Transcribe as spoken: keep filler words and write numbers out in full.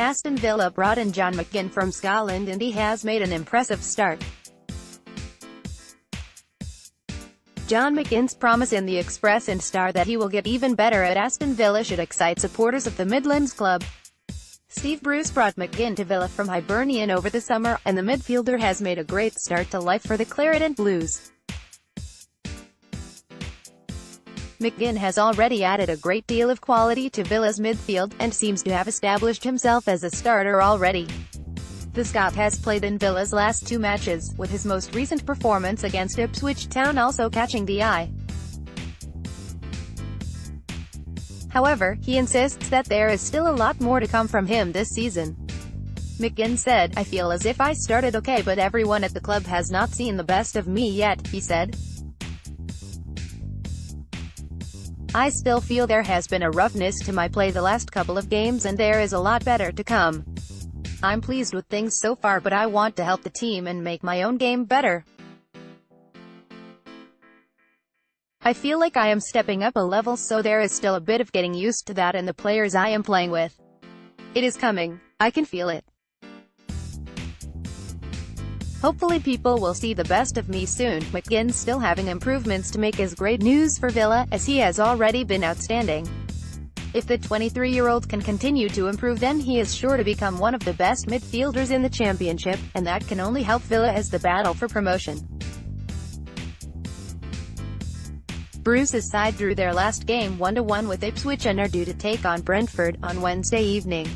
Aston Villa brought in John McGinn from Scotland and he has made an impressive start. John McGinn's promise in the Express and Star that he will get even better at Aston Villa should excite supporters of the Midlands club. Steve Bruce brought McGinn to Villa from Hibernian over the summer, and the midfielder has made a great start to life for the Claret and Blues. McGinn has already added a great deal of quality to Villa's midfield, and seems to have established himself as a starter already. The Scot has played in Villa's last two matches, with his most recent performance against Ipswich Town also catching the eye. However, he insists that there is still a lot more to come from him this season. McGinn said, "I feel as if I started okay, but everyone at the club has not seen the best of me yet," he said. "I still feel there has been a roughness to my play the last couple of games, and there is a lot better to come. I'm pleased with things so far, but I want to help the team and make my own game better. I feel like I am stepping up a level, so there is still a bit of getting used to that and the players I am playing with. It is coming. I can feel it. Hopefully people will see the best of me soon." McGinn's still having improvements to make is great news for Villa, as he has already been outstanding. If the twenty-three-year-old can continue to improve, then he is sure to become one of the best midfielders in the Championship, and that can only help Villa as the battle for promotion. Bruce's side drew their last game one to one with Ipswich and are due to take on Brentford on Wednesday evening.